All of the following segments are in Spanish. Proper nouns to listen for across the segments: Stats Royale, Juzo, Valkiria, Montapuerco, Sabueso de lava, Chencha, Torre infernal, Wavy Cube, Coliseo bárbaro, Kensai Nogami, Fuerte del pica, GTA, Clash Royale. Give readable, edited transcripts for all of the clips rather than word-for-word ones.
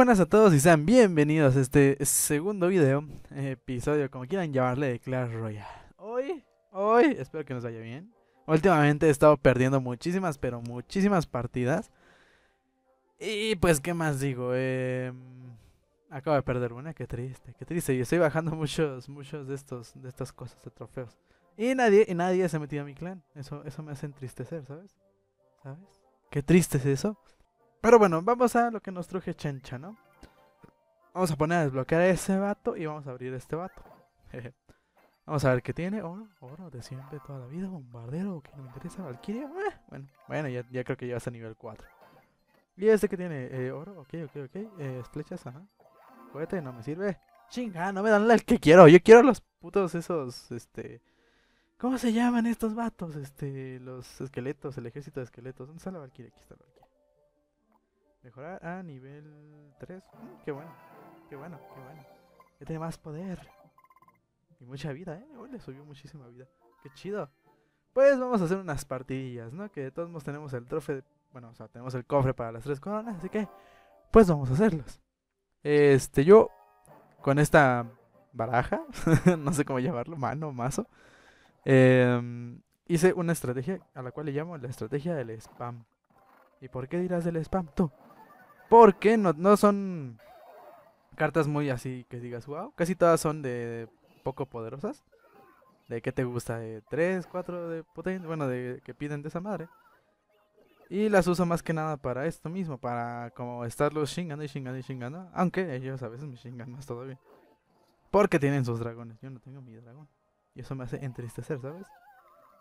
buenas a todos y sean bienvenidos a este segundo video, episodio, como quieran llamarle, de Clash Royale. Hoy, espero que nos vaya bien. Últimamente he estado perdiendo muchísimas, pero muchísimas partidas. Y pues, ¿qué más digo? Acabo de perder una, qué triste, qué triste. Yo estoy bajando muchos de estas cosas, de trofeos. Y nadie se ha metido a mi clan. Eso me hace entristecer, ¿Sabes? Qué triste es eso. Pero bueno, vamos a lo que nos truje Chencha, ¿no? Vamos a poner a desbloquear a ese vato y vamos a abrir a este vato. Vamos a ver qué tiene. Oro de siempre, toda la vida. Bombardero, que no me interesa. Valkiria. Bueno, ya creo que llevas a nivel 4. ¿Y este que tiene? Oro, ok. Flechas, ajá. Cohete, no me sirve. Chinga, no me dan el que quiero. Yo quiero los putos esos, ¿Cómo se llaman estos vatos? Los esqueletos, el ejército de esqueletos. ¿Dónde está la Valkiria? Aquí está la Valkiria. Mejorar a nivel 3. Qué bueno. Ya tiene más poder. Y mucha vida, le subió muchísima vida. Qué chido. Pues vamos a hacer unas partidillas, ¿no? Que de todos modos tenemos el trofeo. Bueno, o sea, tenemos el cofre para las 3 coronas. Así que, pues vamos a hacerlos. Yo, con esta baraja, no sé cómo llamarlo, mano, mazo, hice una estrategia a la cual le llamo la estrategia del spam. ¿Y por qué dirás del spam tú? Porque no son cartas muy así que digas wow. Casi todas son de poco poderosas. ¿De qué te gusta? De 3, 4 de potencia. Bueno, de que piden de esa madre. Y las uso más que nada para esto mismo. Para como estarlos chingando y chingando y chingando. Aunque ellos a veces me chingan más todavía. Porque tienen sus dragones. Yo no tengo mi dragón. Y eso me hace entristecer, ¿sabes?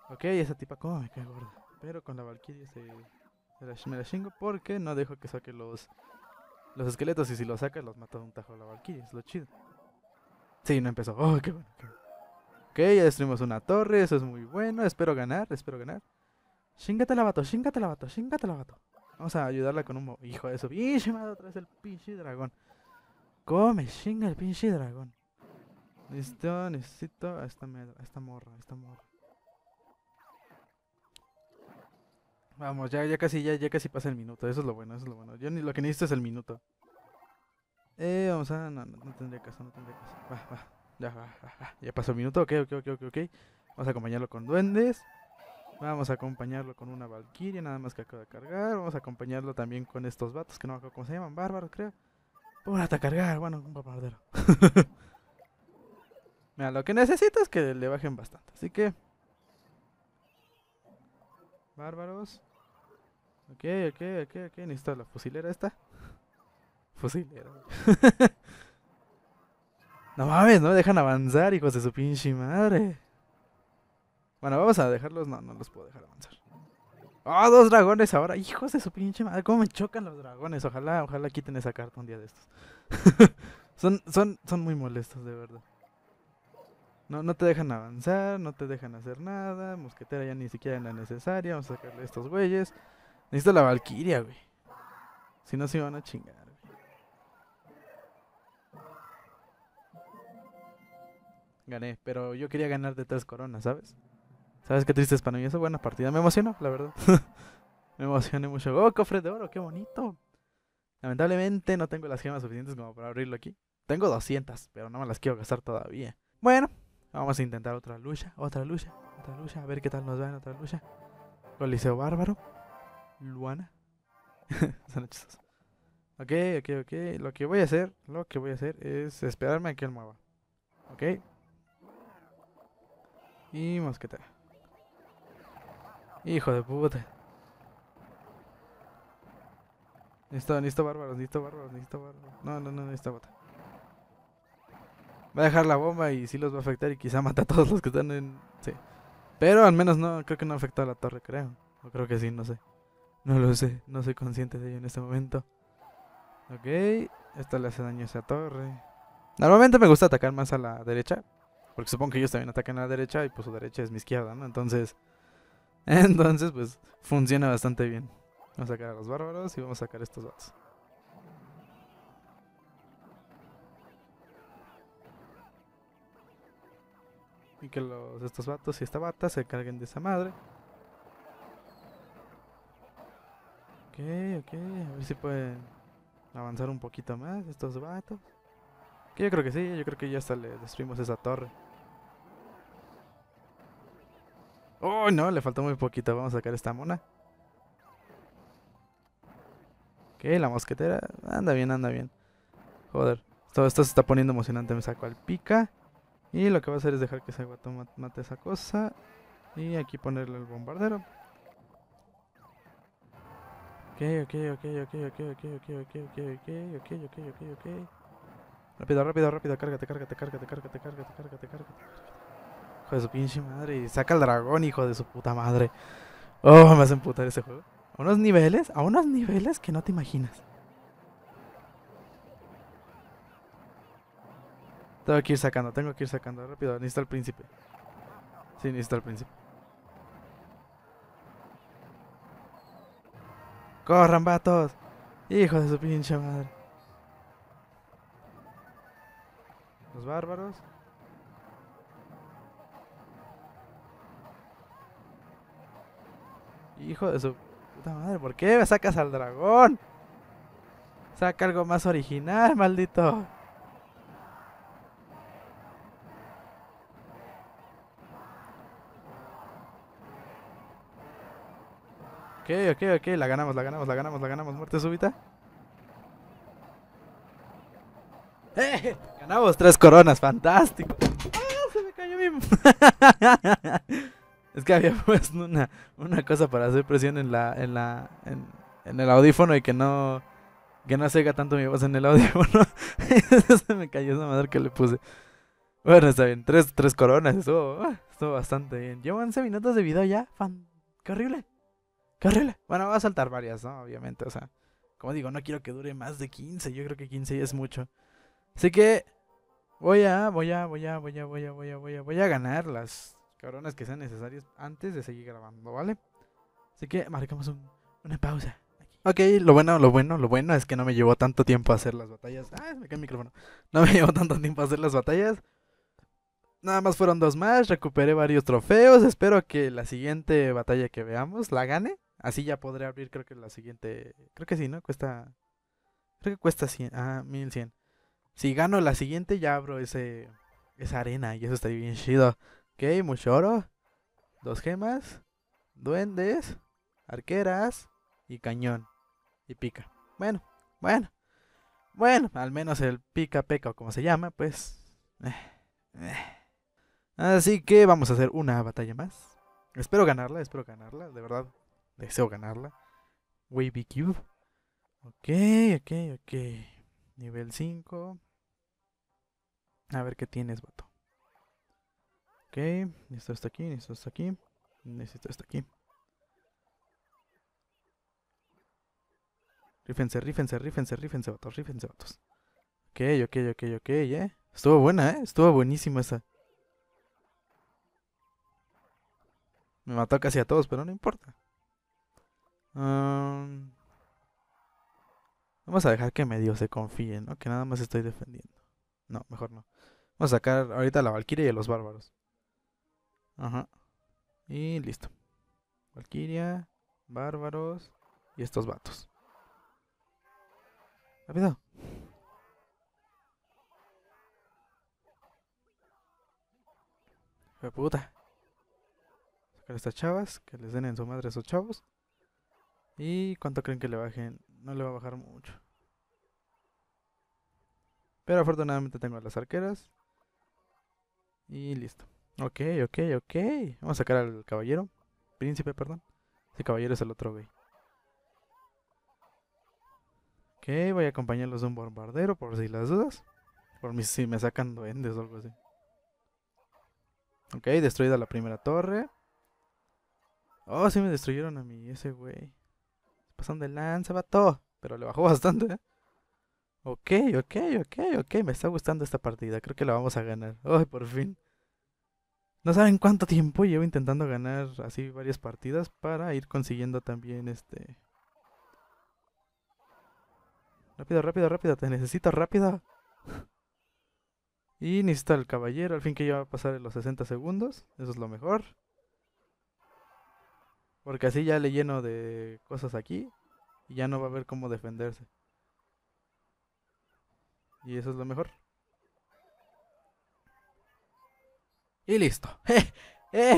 Ok, esa tipa como me cae gorda. Pero con la Valkiria me la chingo porque no dejo que saque los esqueletos. Y si los saca, los mata de un tajo a la Valkiria. Es lo chido. Sí, no empezó. Oh, qué bueno. Ok, ya destruimos una torre. Eso es muy bueno. Espero ganar. Chíngate la vato. Vamos a ayudarla con un... Hijo de eso. Pinche madre, otra vez el pinche dragón. Come, chinga el pinche dragón. Listo, necesito a esta morra. Vamos, ya casi pasa el minuto. Eso es lo bueno. Yo ni lo que necesito es el minuto. Vamos a... No tendría caso. Va. Ya pasó el minuto. Ok. Vamos a acompañarlo con duendes. Vamos a acompañarlo con una Valkiria, nada más que acabo de cargar. Vamos a acompañarlo también con estos vatos que no me acuerdo cómo se llaman. Bárbaros, creo. Por hasta cargar. Bueno, un bombardero. Mira, lo que necesito es que le bajen bastante. Así que... Bárbaros. Ok. Necesito la fusilera esta. Fusilera. No mames, no me dejan avanzar, hijos de su pinche madre. Bueno, vamos a dejarlos. No los puedo dejar avanzar. ¡Oh, 2 dragones ahora! ¡Hijos de su pinche madre! ¿Cómo me chocan los dragones? Ojalá quiten esa carta un día de estos. son muy molestos, de verdad. No te dejan avanzar, no te dejan hacer nada. Mosquetera ya ni siquiera es la necesaria. Vamos a sacarle a estos güeyes. Necesito la Valkiria, güey. Si no, se van a chingar, güey. Gané, pero yo quería ganar de 3 coronas, ¿sabes? ¿Sabes qué triste es para mí eso? Buena partida. Me emocionó, la verdad. Me emocioné mucho. ¡Oh, cofre de oro! ¡Qué bonito! Lamentablemente no tengo las gemas suficientes como para abrirlo aquí. Tengo 200, pero no me las quiero gastar todavía. Bueno. Vamos a intentar otra lucha, a ver qué tal nos va en otra lucha. Coliseo bárbaro. Luana. Son hechizos. Ok. Lo que voy a hacer es esperarme a que él mueva. Ok. Y mosquetera. Hijo de puta. Necesito bárbaros. No, esta bota. Va a dejar la bomba y sí los va a afectar y quizá mata a todos los que están en... Sí. Pero al menos no, creo que no afecta a la torre, creo. O creo que sí, no sé. No lo sé, no soy consciente de ello en este momento. Ok, esta le hace daño a esa torre. Normalmente me gusta atacar más a la derecha. Porque supongo que ellos también atacan a la derecha y pues su derecha es mi izquierda, ¿no? Entonces pues funciona bastante bien. Vamos a sacar a los bárbaros y vamos a sacar a estos vatos. Y que estos vatos y esta bata se carguen de esa madre. Ok, a ver si pueden. avanzar un poquito más estos vatos. Que yo creo que sí, yo creo que ya hasta le destruimos esa torre. ¡Oh, no! Le faltó muy poquito. Vamos a sacar esta mona. Ok, la mosquetera. Anda bien, anda bien. Joder, todo esto se está poniendo emocionante. Me saco al pica. Y lo que voy a hacer es dejar que ese guato mate esa cosa. Y aquí ponerle el bombardero. Ok. Rápido, rápido, rápido. Cárgate. Hijo de su pinche madre. Y saca al dragón, hijo de su puta madre. Oh, me hace emputar ese juego. A unos niveles que no te imaginas. Tengo que ir sacando. Rápido, necesito al príncipe. Sí, necesito al príncipe. ¡Corran, vatos! Hijo de su pinche madre. Los bárbaros. Hijo de su puta madre, ¿por qué me sacas al dragón? Saca algo más original, maldito. Ok, la ganamos, muerte súbita. Ganamos 3 coronas, fantástico. ¡Ah, se me cayó mi! Es que había puesto una cosa para hacer presión en el audífono y que no se oiga tanto mi voz en el audífono. Se me cayó esa madre que le puse. Bueno, está bien, 3 coronas, estuvo bastante bien. Llevo 11 minutos de video ya, fan. ¡Qué horrible! ¡Qué horrible! Bueno, va a saltar varias, ¿no? Obviamente, o sea, como digo, no quiero que dure más de 15. Yo creo que 15 ya es mucho. Así que voy a ganar las coronas que sean necesarias antes de seguir grabando, ¿vale? Así que marcamos una pausa. Ok, lo bueno es que no me llevó tanto tiempo a hacer las batallas. Ah, me cae el micrófono. No me llevó tanto tiempo a hacer las batallas. Nada más fueron 2 más, recuperé varios trofeos. Espero que la siguiente batalla que veamos la gane. Así ya podré abrir, creo que la siguiente. Creo que sí, ¿no? Creo que cuesta 100. Ah, 1100. Si gano la siguiente ya abro esa arena y eso estaría bien chido. Ok, mucho oro. 2 gemas. Duendes. Arqueras. Y cañón. Y pica. Bueno, al menos el pica o como se llama, pues. Así que vamos a hacer una batalla más. Espero ganarla, de verdad. Deseo ganarla. Wavy Cube. Ok. Nivel 5. A ver qué tienes, vato. Ok, necesito esto aquí. Rífense, vatos. Ok, Estuvo buena, estuvo buenísima esa. Me mató casi a todos, pero no importa. Vamos a dejar que medio se confíen, ¿no? Que nada más estoy defendiendo. No, mejor no. Vamos a sacar ahorita a la Valkiria y a los bárbaros. Ajá. Y listo. Valkiria, bárbaros y estos vatos. Rápido. ¡Qué puta! Sacar a estas chavas, que les den en su madre a esos chavos. ¿Y cuánto creen que le bajen? No le va a bajar mucho. Pero afortunadamente tengo a las arqueras. Y listo. Ok. Vamos a sacar al caballero. Príncipe, perdón. Ese caballero es el otro güey. Ok, voy a acompañarlos de un bombardero por si las dudas. Por si me sacan duendes o algo así. Ok, destruida la primera torre. Oh, sí me destruyeron a mí, ese güey. Pasando de lanza, vato. Pero le bajó bastante, ¿eh? Ok. Me está gustando esta partida. Creo que la vamos a ganar. Ay, por fin. No saben cuánto tiempo llevo intentando ganar así varias partidas para ir consiguiendo también este. Rápido. Te necesito rápido. Y necesito al caballero, al fin que ya va a pasar en los 60 segundos. Eso es lo mejor. Porque así ya le lleno de cosas aquí. Y ya no va a haber cómo defenderse. Y eso es lo mejor. Y listo.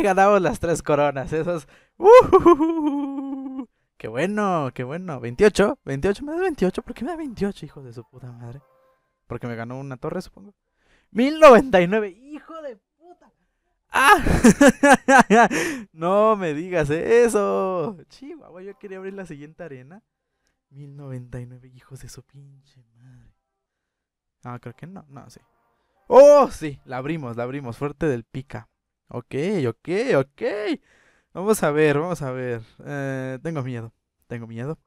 Ganamos las 3 coronas. Esas. ¡Qué bueno! ¡Qué bueno! 28. 28. ¿Me da 28? ¿Por qué me da 28, hijo de su puta madre? Porque me ganó una torre, supongo. 1099. ¡Hijo de puta! ¡Ah! No me digas eso. Chihuahua, yo quería abrir la siguiente arena. 1099, hijos de su pinche madre. Ah, creo que no. No, sí. ¡Oh, sí! La abrimos, la abrimos. Fuerte del pica. Ok. Vamos a ver, vamos a ver. Tengo miedo, tengo miedo.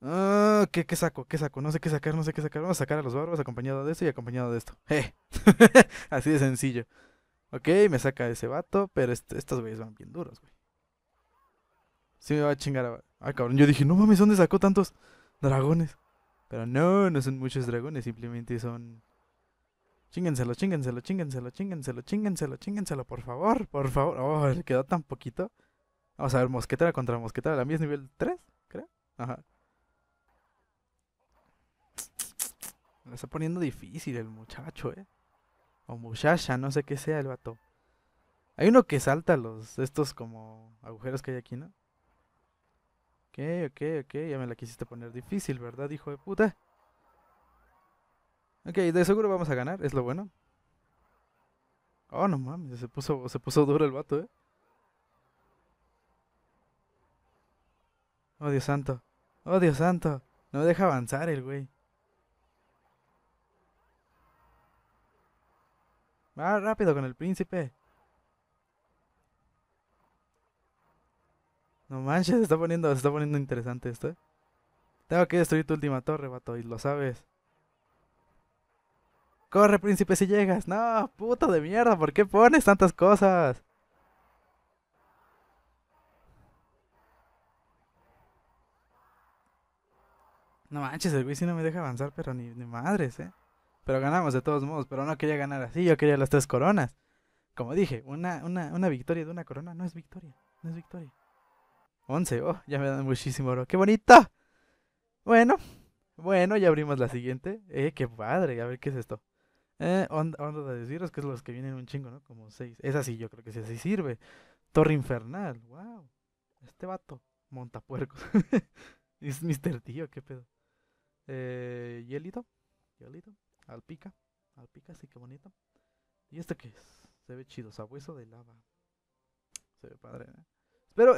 ¿Qué saco? ¿Qué saco? No sé qué sacar, no sé qué sacar. Vamos a sacar a los bárbaros acompañado de esto y acompañado de esto. Así de sencillo. Ok, me saca ese vato, pero estos güeyes van bien duros, güey. Sí me va a chingar a... Ah, cabrón, yo dije, no mames, ¿dónde sacó tantos dragones? Pero no, no son muchos dragones, simplemente son... Chíngenselo, por favor. Oh, le quedó tan poquito. Vamos a ver, mosquetera contra mosquetera. La mía es nivel 3, creo. Ajá. Me está poniendo difícil el muchacho, O muchacha, no sé qué sea el vato. Hay uno que salta estos como agujeros que hay aquí, ¿no? Ok. Ya me la quisiste poner difícil, ¿verdad, hijo de puta? Ok, de seguro vamos a ganar, es lo bueno. Oh, no mames, se puso duro el vato, Oh, Dios santo. Oh, Dios santo. No deja avanzar el güey. Va rápido con el príncipe. No manches, se está poniendo interesante esto, Tengo que destruir tu última torre, vato, y lo sabes. ¡Corre, príncipe, si llegas! ¡No, puto de mierda! ¿Por qué pones tantas cosas? No manches, el güey sí no me deja avanzar, pero ni madres, Pero ganamos de todos modos, pero no quería ganar así, yo quería las 3 coronas. Como dije, una victoria de 1 corona no es victoria, 11, oh, ya me dan muchísimo oro. ¡Qué bonito! Bueno, ya abrimos la siguiente. ¡Qué padre! A ver, ¿qué es esto? Onda de Ciros, que es los que vienen un chingo, ¿no? Como 6. Esa sí, yo creo que sí, así sirve. Torre infernal, wow. Este vato, Montapuerco. Es Mr. Tío, qué pedo. Hielito. Alpica, sí, qué bonito. ¿Y esto qué es? Se ve chido, sabueso de lava. Se ve padre,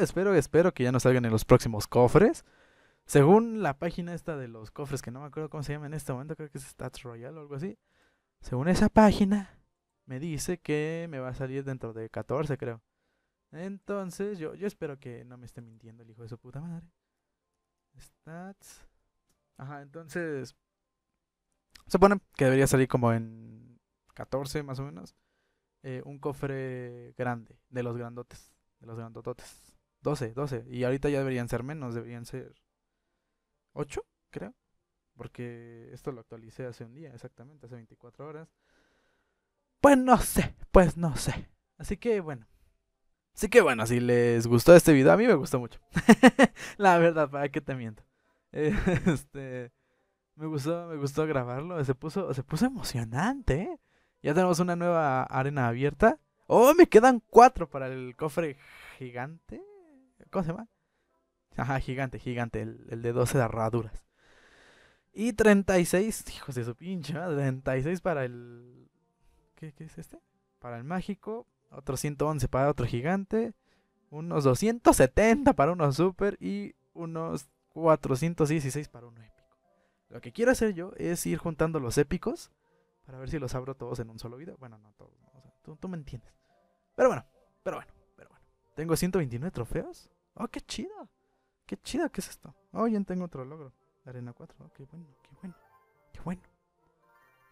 Espero que ya no salgan en los próximos cofres. Según la página esta de los cofres, que no me acuerdo cómo se llama en este momento, creo que es Stats Royale o algo así. Según esa página, me dice que me va a salir dentro de 14, creo. Entonces, yo espero que no me esté mintiendo el hijo de su puta madre. Stats. Ajá, entonces... supone que debería salir como en 14, más o menos. Un cofre grande, de los grandotes, grandototes. 12. Y ahorita ya deberían ser menos, deberían ser 8, creo. Porque esto lo actualicé hace un día, exactamente, hace 24 horas. Pues no sé. Así que bueno, si les gustó este video, a mí me gustó mucho. La verdad, ¿para qué te miento? Me gustó grabarlo, se puso emocionante, Ya tenemos una nueva arena abierta. Oh, me quedan 4 para el cofre gigante. ¿Cómo se llama? Ajá, gigante, el de 12 de herraduras. Y 36, hijos de su pinche madre, 36 para el... ¿Qué es este? Para el mágico, otros 111 para otro gigante, unos 270 para uno super y unos 416 para uno épico. Lo que quiero hacer yo es ir juntando los épicos para ver si los abro todos en un solo video. Bueno, no todos, o sea, tú me entiendes. Pero bueno. Tengo 129 trofeos. Oh, qué chido, ¿qué es esto? Oh, ya tengo otro logro. Arena 4, oh, qué bueno.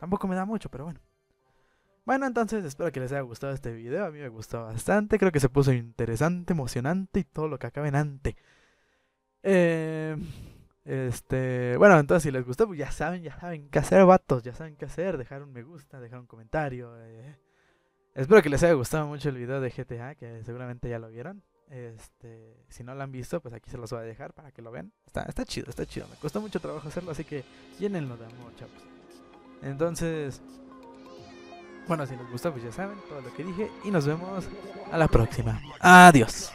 Tampoco me da mucho, pero bueno. Bueno, entonces espero que les haya gustado este video. A mí me gustó bastante, creo que se puso interesante, emocionante y todo lo que acaba en ante. Bueno, entonces si les gustó, pues ya saben qué hacer, vatos, dejar un me gusta, dejar un comentario. Espero que les haya gustado mucho el video de GTA, que seguramente ya lo vieron. Si no lo han visto, pues aquí se los voy a dejar para que lo vean. Está chido, me costó mucho trabajo hacerlo, así que llénenlo de amor, chavos. Entonces, bueno, si les gusta, pues ya saben todo lo que dije y nos vemos a la próxima. Adiós.